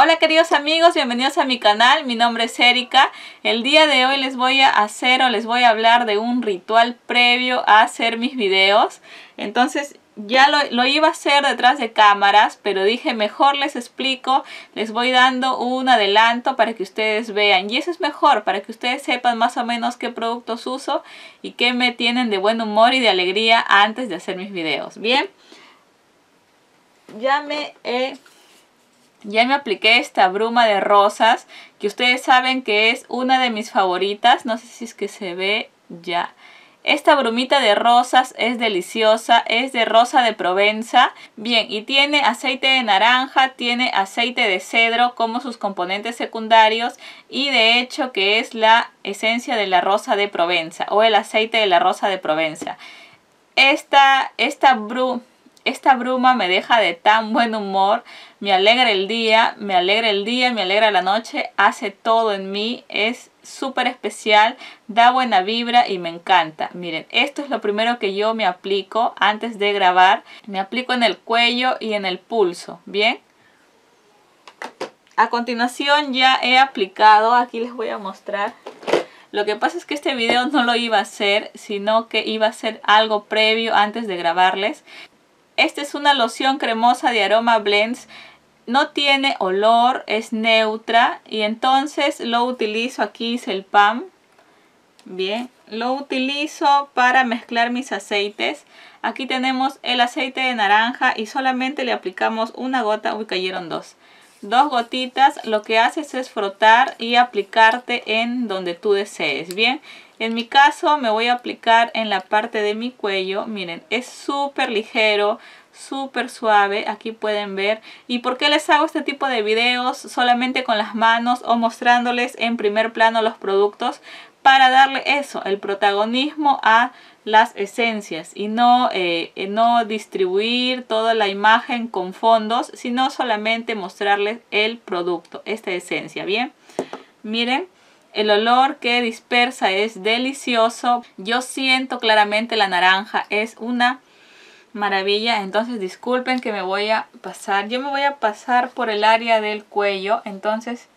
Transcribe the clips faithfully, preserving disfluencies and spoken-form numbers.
Hola queridos amigos, bienvenidos a mi canal, mi nombre es Erika. El día de hoy les voy a hacer o les voy a hablar de un ritual previo a hacer mis videos. Entonces ya lo, lo iba a hacer detrás de cámaras, pero dije mejor les explico, les voy dando un adelanto para que ustedes vean. Y eso es mejor, para que ustedes sepan más o menos qué productos uso y qué me tienen de buen humor y de alegría antes de hacer mis videos. Bien, ya me he... Ya me apliqué esta bruma de rosas, que ustedes saben que es una de mis favoritas. No sé si es que se ve ya. Esta brumita de rosas es deliciosa, es de rosa de Provenza. Bien, y tiene aceite de naranja, tiene aceite de cedro como sus componentes secundarios. Y de hecho que es la esencia de la rosa de Provenza o el aceite de la rosa de Provenza. Esta, esta bruma... Esta bruma me deja de tan buen humor, me alegra el día, me alegra el día, me alegra la noche, hace todo en mí, es súper especial, da buena vibra y me encanta. Miren, esto es lo primero que yo me aplico antes de grabar, me aplico en el cuello y en el pulso, ¿bien? A continuación ya he aplicado, aquí les voy a mostrar. Lo que pasa es que este video no lo iba a hacer, sino que iba a hacer algo previo antes de grabarles. Esta es una loción cremosa de Aroma Blends, no tiene olor, es neutra y entonces lo utilizo, aquí hice el pan, bien, lo utilizo para mezclar mis aceites. Aquí tenemos el aceite de naranja y solamente le aplicamos una gota, uy cayeron dos, dos gotitas, lo que haces es frotar y aplicarte en donde tú desees, bien. En mi caso me voy a aplicar en la parte de mi cuello, miren, es súper ligero, súper suave, aquí pueden ver. ¿Y por qué les hago este tipo de videos solamente con las manos o mostrándoles en primer plano los productos? Para darle eso, el protagonismo a las esencias y no, eh, no distribuir toda la imagen con fondos, sino solamente mostrarles el producto, esta esencia, ¿bien? Miren. El olor que dispersa es delicioso. Yo siento claramente la naranja. Es una maravilla. Entonces disculpen que me voy a pasar. Yo me voy a pasar por el área del cuello. Entonces,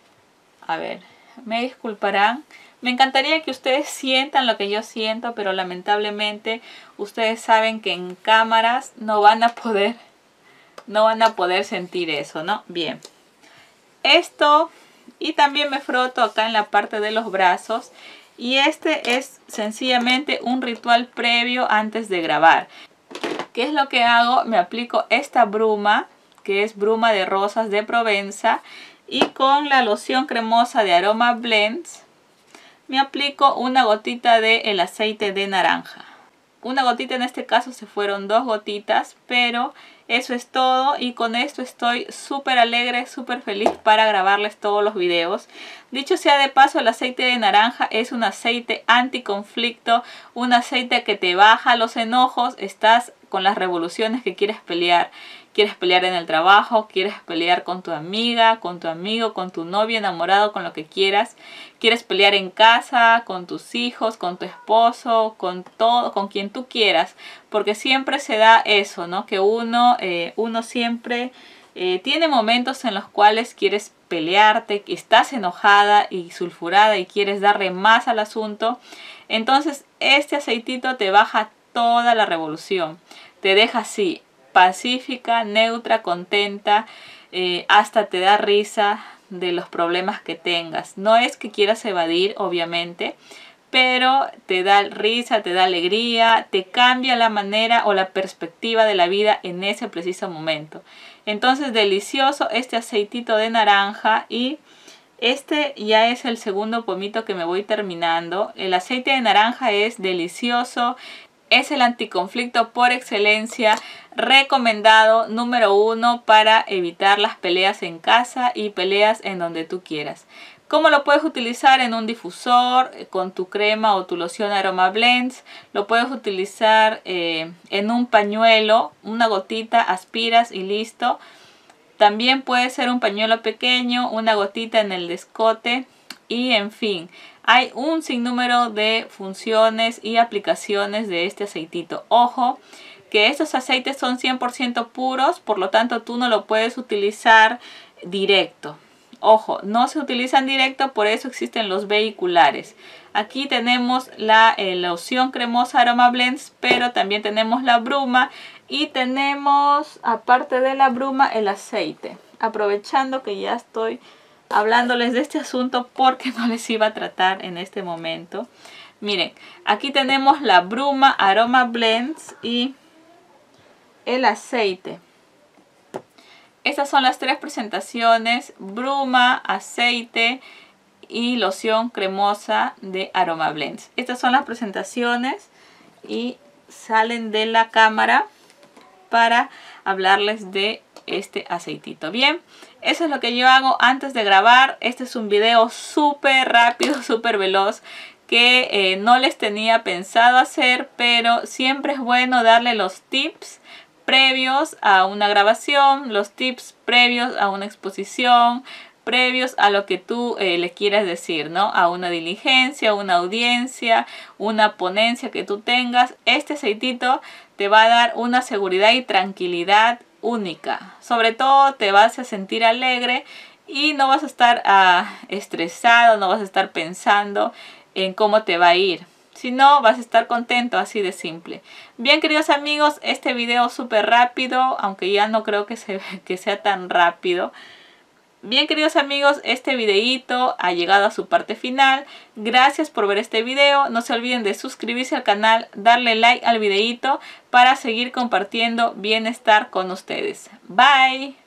a ver, me disculparán. Me encantaría que ustedes sientan lo que yo siento, pero lamentablemente ustedes saben que en cámaras no van a poder, no van a poder sentir eso, ¿no? Bien. Esto... Y también me froto acá en la parte de los brazos. Y este es sencillamente un ritual previo antes de grabar. ¿Qué es lo que hago? Me aplico esta bruma, que es bruma de rosas de Provenza. Y con la loción cremosa de Aroma Blends, me aplico una gotita del aceite de naranja. Una gotita, en este caso se fueron dos gotitas, pero eso es todo y con esto estoy súper alegre, súper feliz para grabarles todos los videos. Dicho sea de paso, el aceite de naranja es un aceite anticonflicto, un aceite que te baja los enojos, estás con las revoluciones que quieres pelear. Quieres pelear en el trabajo, quieres pelear con tu amiga, con tu amigo, con tu novio enamorado, con lo que quieras. Quieres pelear en casa, con tus hijos, con tu esposo, con todo, con quien tú quieras. Porque siempre se da eso, ¿no? Que uno, eh, uno siempre eh, tiene momentos en los cuales quieres pelearte, estás enojada y sulfurada y quieres darle más al asunto. Entonces este aceitito te baja toda la revolución, te deja así. Pacífica, neutra, contenta, eh, hasta te da risa de los problemas que tengas. No es que quieras evadir, obviamente, pero te da risa, te da alegría, te cambia la manera o la perspectiva de la vida en ese preciso momento. Entonces, delicioso este aceitito de naranja y... Este ya es el segundo pomito que me voy terminando. El aceite de naranja es delicioso. Es el anticonflicto por excelencia, recomendado número uno para evitar las peleas en casa y peleas en donde tú quieras. ¿Cómo lo puedes utilizar? En un difusor, con tu crema o tu loción Aroma Blends. Lo puedes utilizar eh, en un pañuelo, una gotita, aspiras y listo. También puede ser un pañuelo pequeño, una gotita en el escote y en fin. Hay un sinnúmero de funciones y aplicaciones de este aceitito. Ojo, que estos aceites son cien por ciento puros, por lo tanto tú no lo puedes utilizar directo. Ojo, no se utilizan directo, por eso existen los vehiculares. Aquí tenemos la eh, loción cremosa Aroma Blends, pero también tenemos la bruma y tenemos, aparte de la bruma, el aceite. Aprovechando que ya estoy hablándoles de este asunto porque no les iba a tratar en este momento. Miren, aquí tenemos la bruma Aroma Blends y el aceite. Estas son las tres presentaciones: bruma, aceite y loción cremosa de Aroma Blends. Estas son las presentaciones y salen de la cámara para hablarles de este aceitito. Bien, eso es lo que yo hago antes de grabar. Este es un video súper rápido, súper veloz, que eh, no les tenía pensado hacer, pero siempre es bueno darle los tips previos a una grabación, los tips previos a una exposición, previos a lo que tú eh, le quieras decir, ¿no? A una diligencia, una audiencia, una ponencia que tú tengas. Este aceitito te va a dar una seguridad y tranquilidad única. Sobre todo te vas a sentir alegre y no vas a estar ah, estresado, no vas a estar pensando en cómo te va a ir. Si no, vas a estar contento, así de simple. Bien, queridos amigos, este video súper rápido, aunque ya no creo que, se, que sea tan rápido. Bien, queridos amigos, este videíto ha llegado a su parte final. Gracias por ver este video. No se olviden de suscribirse al canal, darle like al videíto para seguir compartiendo bienestar con ustedes. Bye.